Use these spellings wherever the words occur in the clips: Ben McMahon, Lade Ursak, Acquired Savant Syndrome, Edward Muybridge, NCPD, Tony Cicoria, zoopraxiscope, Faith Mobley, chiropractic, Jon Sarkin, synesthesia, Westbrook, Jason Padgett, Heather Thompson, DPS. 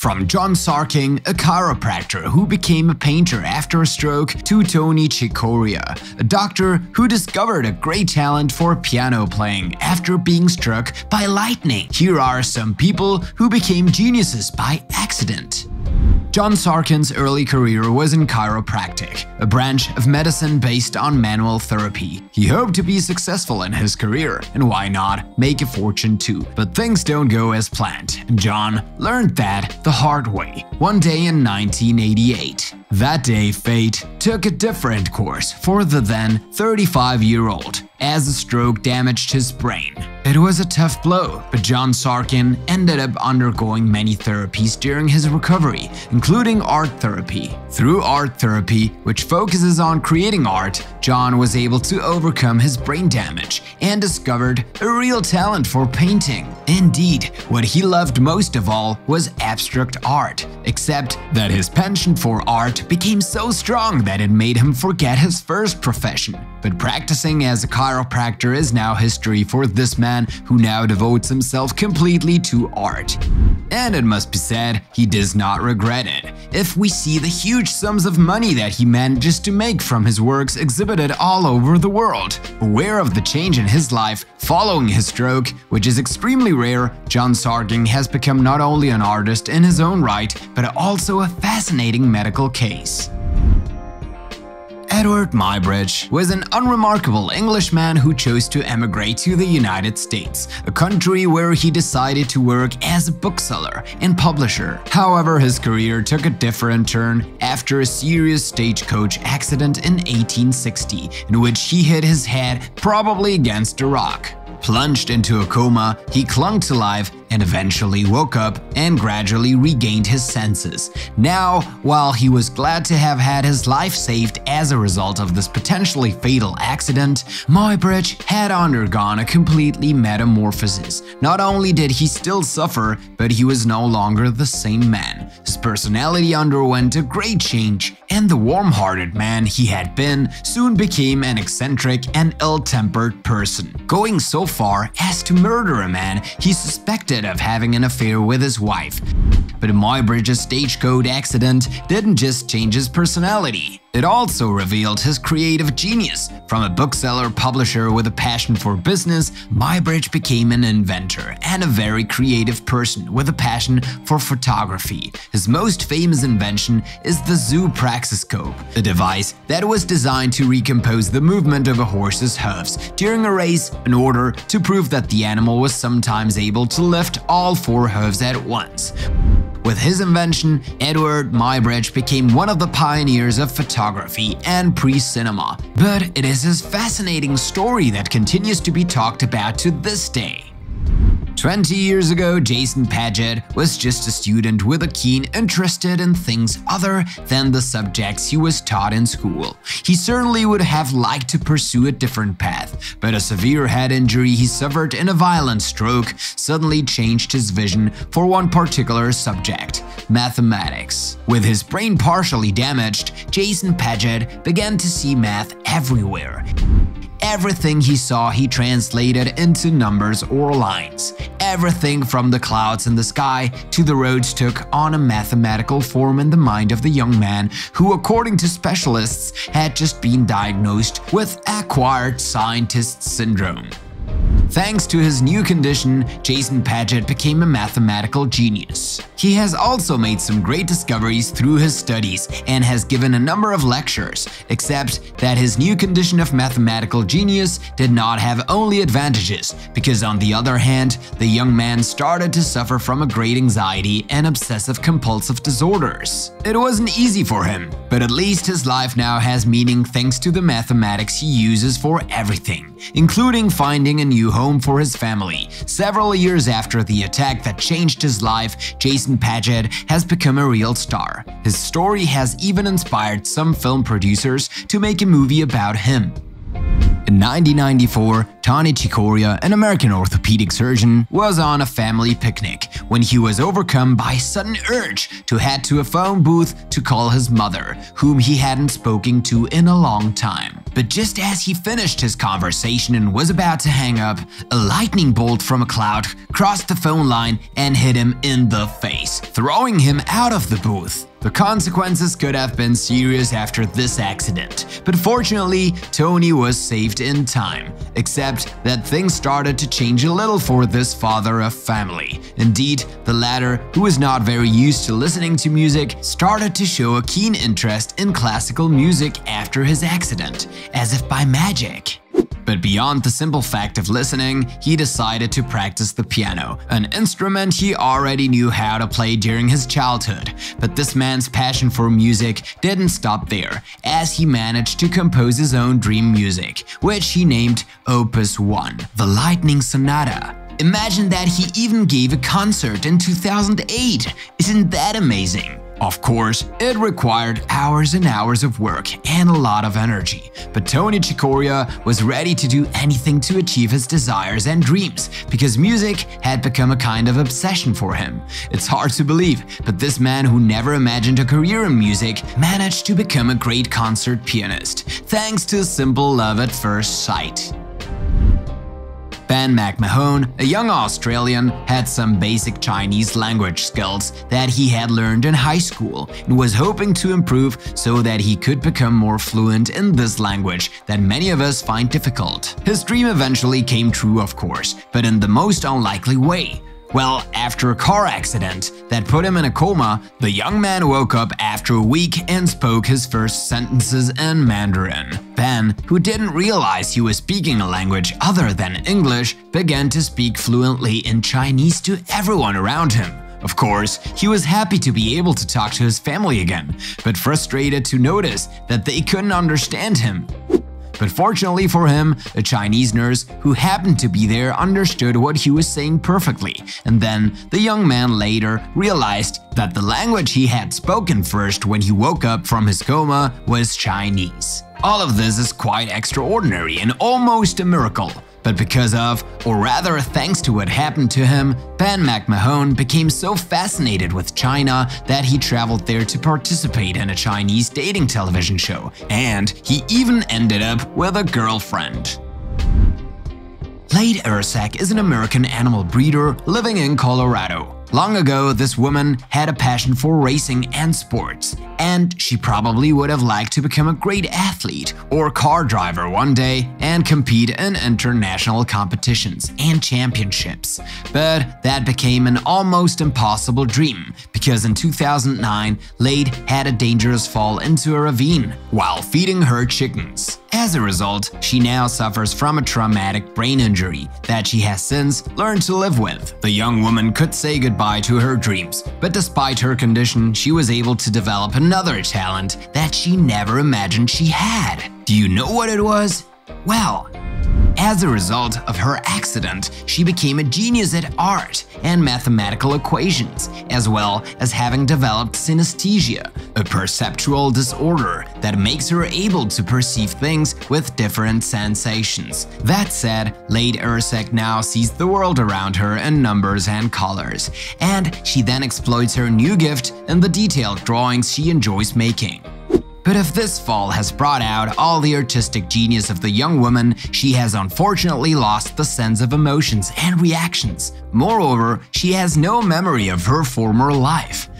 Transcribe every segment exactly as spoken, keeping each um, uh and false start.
From Jon Sarkin, a chiropractor who became a painter after a stroke, to Tony Cicoria, a doctor who discovered a great talent for piano playing after being struck by lightning. Here are some people who became geniuses by accident. Jon Sarkin's early career was in chiropractic, a branch of medicine based on manual therapy. He hoped to be successful in his career, and why not make a fortune too. But things don't go as planned, and Jon learned that the hard way, one day in nineteen eighty-eight. That day, fate took a different course for the then thirty-five-year-old, as a stroke damaged his brain. It was a tough blow, but Jon Sarkin ended up undergoing many therapies during his recovery, including art therapy. Through art therapy, which focuses on creating art, Jon was able to overcome his brain damage and discovered a real talent for painting. Indeed, what he loved most of all was abstract art, except that his penchant for art became so strong that it made him forget his first profession. But practicing as a chiropractor is now history for this man who now devotes himself completely to art. And it must be said, he does not regret it, if we see the huge sums of money that he manages to make from his works exhibited all over the world. Aware of the change in his life following his stroke, which is extremely rare, Jon Sarkin has become not only an artist in his own right, but also a fascinating medical case. Edward Muybridge was an unremarkable Englishman who chose to emigrate to the United States, a country where he decided to work as a bookseller and publisher. However, his career took a different turn after a serious stagecoach accident in eighteen sixty, in which he hit his head probably against a rock. Plunged into a coma, he clung to life and eventually woke up and gradually regained his senses. Now, while he was glad to have had his life saved as a result of this potentially fatal accident, Muybridge had undergone a completely metamorphosis. Not only did he still suffer, but he was no longer the same man. His personality underwent a great change, and the warm-hearted man he had been soon became an eccentric and ill-tempered person, going so far as to murder a man he suspected of having an affair with his wife. But Muybridge's stagecoach accident didn't just change his personality. It also revealed his creative genius. From a bookseller-publisher with a passion for business, Muybridge became an inventor and a very creative person with a passion for photography. His most famous invention is the zoopraxiscope, a device that was designed to recompose the movement of a horse's hooves during a race in order to prove that the animal was sometimes able to lift all four hooves at once. With his invention, Edward Muybridge became one of the pioneers of photography and pre-cinema. But it is his fascinating story that continues to be talked about to this day. twenty years ago, Jason Padgett was just a student with a keen interest in things other than the subjects he was taught in school. He certainly would have liked to pursue a different path, but a severe head injury he suffered in a violent stroke suddenly changed his vision for one particular subject: mathematics. With his brain partially damaged, Jason Padgett began to see math everywhere. Everything he saw he translated into numbers or lines. Everything from the clouds in the sky to the roads took on a mathematical form in the mind of the young man who, according to specialists, had just been diagnosed with Acquired Savant Syndrome. Thanks to his new condition, Jason Padgett became a mathematical genius. He has also made some great discoveries through his studies and has given a number of lectures, except that his new condition of mathematical genius did not have only advantages, because on the other hand, the young man started to suffer from a great anxiety and obsessive-compulsive disorders. It wasn't easy for him, but at least his life now has meaning thanks to the mathematics he uses for everything, including finding a new home home for his family. Several years after the attack that changed his life, Jason Padgett has become a real star. His story has even inspired some film producers to make a movie about him. In nineteen ninety-four, Tony Cicoria, an American orthopedic surgeon, was on a family picnic when he was overcome by a sudden urge to head to a phone booth to call his mother, whom he hadn't spoken to in a long time. But just as he finished his conversation and was about to hang up, a lightning bolt from a cloud crossed the phone line and hit him in the face, throwing him out of the booth. The consequences could have been serious after this accident, but fortunately, Tony was saved in time, except that things started to change a little for this father of family. Indeed, the latter, who was not very used to listening to music, started to show a keen interest in classical music after his accident, as if by magic. But beyond the simple fact of listening, he decided to practice the piano, an instrument he already knew how to play during his childhood. But this man's passion for music didn't stop there, as he managed to compose his own dream music, which he named Opus one, the Lightning Sonata. Imagine that he even gave a concert in two thousand eight! Isn't that amazing? Of course, it required hours and hours of work and a lot of energy, but Tony Cicoria was ready to do anything to achieve his desires and dreams, because music had become a kind of obsession for him. It's hard to believe, but this man who never imagined a career in music managed to become a great concert pianist, thanks to a simple love at first sight. Ben McMahon, a young Australian, had some basic Chinese language skills that he had learned in high school and was hoping to improve so that he could become more fluent in this language that many of us find difficult. His dream eventually came true, of course, but in the most unlikely way. Well, after a car accident that put him in a coma, the young man woke up after a week and spoke his first sentences in Mandarin. Ben, who didn't realize he was speaking a language other than English, began to speak fluently in Chinese to everyone around him. Of course, he was happy to be able to talk to his family again, but frustrated to notice that they couldn't understand him. But fortunately for him, a Chinese nurse who happened to be there understood what he was saying perfectly, and then the young man later realized that the language he had spoken first when he woke up from his coma was Chinese. All of this is quite extraordinary and almost a miracle. But because of, or rather thanks to what happened to him, Ben McMahon became so fascinated with China that he traveled there to participate in a Chinese dating television show, and he even ended up with a girlfriend. Lade Ursak is an American animal breeder living in Colorado. Long ago, this woman had a passion for racing and sports, and she probably would have liked to become a great athlete or car driver one day and compete in international competitions and championships. But that became an almost impossible dream, because in two thousand nine, Lade had a dangerous fall into a ravine while feeding her chickens. As a result, she now suffers from a traumatic brain injury that she has since learned to live with. The young woman could say goodbye to her dreams, but despite her condition, she was able to develop another talent that she never imagined she had. Do you know what it was? Well, as a result of her accident, she became a genius at art and mathematical equations, as well as having developed synesthesia, a perceptual disorder that makes her able to perceive things with different sensations. That said, Lade Ursak now sees the world around her in numbers and colors, and she then exploits her new gift in the detailed drawings she enjoys making. But if this fall has brought out all the artistic genius of the young woman, she has unfortunately lost the sense of emotions and reactions. Moreover, she has no memory of her former life.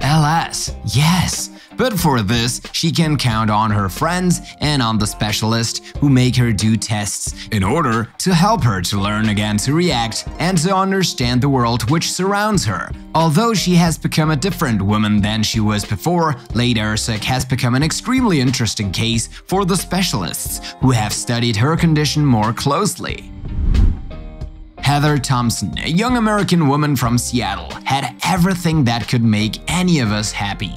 Alas, yes. But for this, she can count on her friends and on the specialist who make her do tests in order to help her to learn again to react and to understand the world which surrounds her. Although she has become a different woman than she was before, Lade Ursak has become an extremely interesting case for the specialists who have studied her condition more closely. Heather Thompson, a young American woman from Seattle, had everything that could make any of us happy.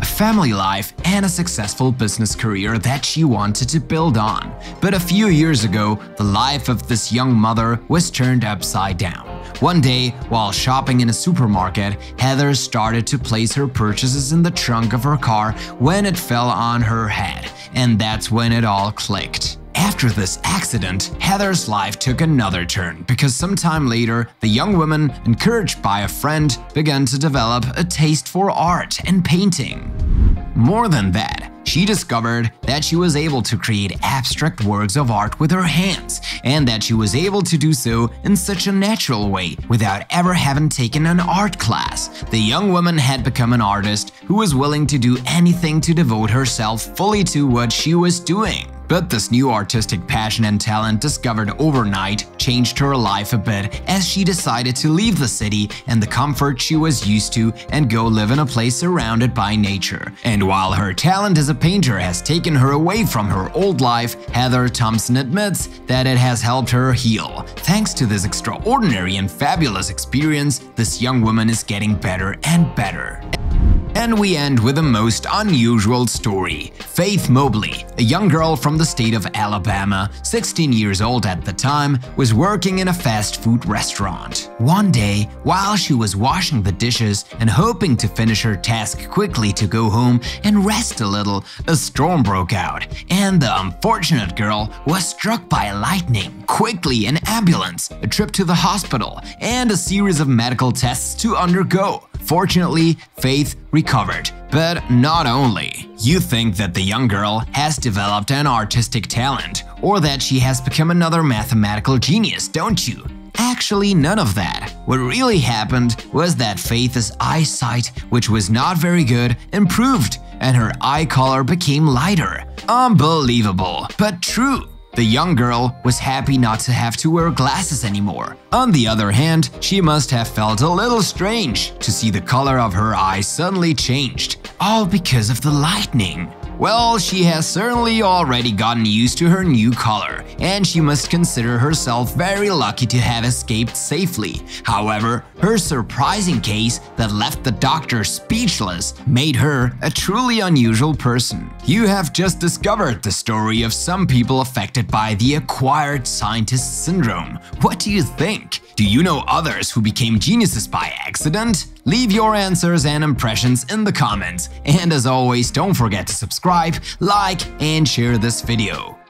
A family life and a successful business career that she wanted to build on. But a few years ago, the life of this young mother was turned upside down. One day, while shopping in a supermarket, Heather started to place her purchases in the trunk of her car when it fell on her head, and that's when it all clicked. After this accident, Heather's life took another turn because sometime later, the young woman, encouraged by a friend, began to develop a taste for art and painting. More than that, she discovered that she was able to create abstract works of art with her hands, and that she was able to do so in such a natural way without ever having taken an art class. The young woman had become an artist who was willing to do anything to devote herself fully to what she was doing. But this new artistic passion and talent discovered overnight changed her life a bit as she decided to leave the city and the comfort she was used to and go live in a place surrounded by nature. And while her talent as a painter has taken her away from her old life, Heather Thompson admits that it has helped her heal. Thanks to this extraordinary and fabulous experience, this young woman is getting better and better. And we end with the most unusual story. Faith Mobley, a young girl from the state of Alabama, sixteen years old at the time, was working in a fast food restaurant. One day, while she was washing the dishes and hoping to finish her task quickly to go home and rest a little, a storm broke out, and the unfortunate girl was struck by lightning. Quickly, an ambulance, a trip to the hospital, and a series of medical tests to undergo. Fortunately, Faith recovered. But not only. You think that the young girl has developed an artistic talent, or that she has become another mathematical genius, don't you? Actually, none of that. What really happened was that Faith's eyesight, which was not very good, improved, and her eye color became lighter. Unbelievable, but true. The young girl was happy not to have to wear glasses anymore. On the other hand, she must have felt a little strange to see the color of her eyes suddenly changed, all because of the lightning. Well, she has certainly already gotten used to her new color, and she must consider herself very lucky to have escaped safely. However, her surprising case that left the doctor speechless made her a truly unusual person. You have just discovered the story of some people affected by the acquired scientist syndrome. What do you think? Do you know others who became geniuses by accident? Leave your answers and impressions in the comments, and as always, don't forget to subscribe, like, and share this video.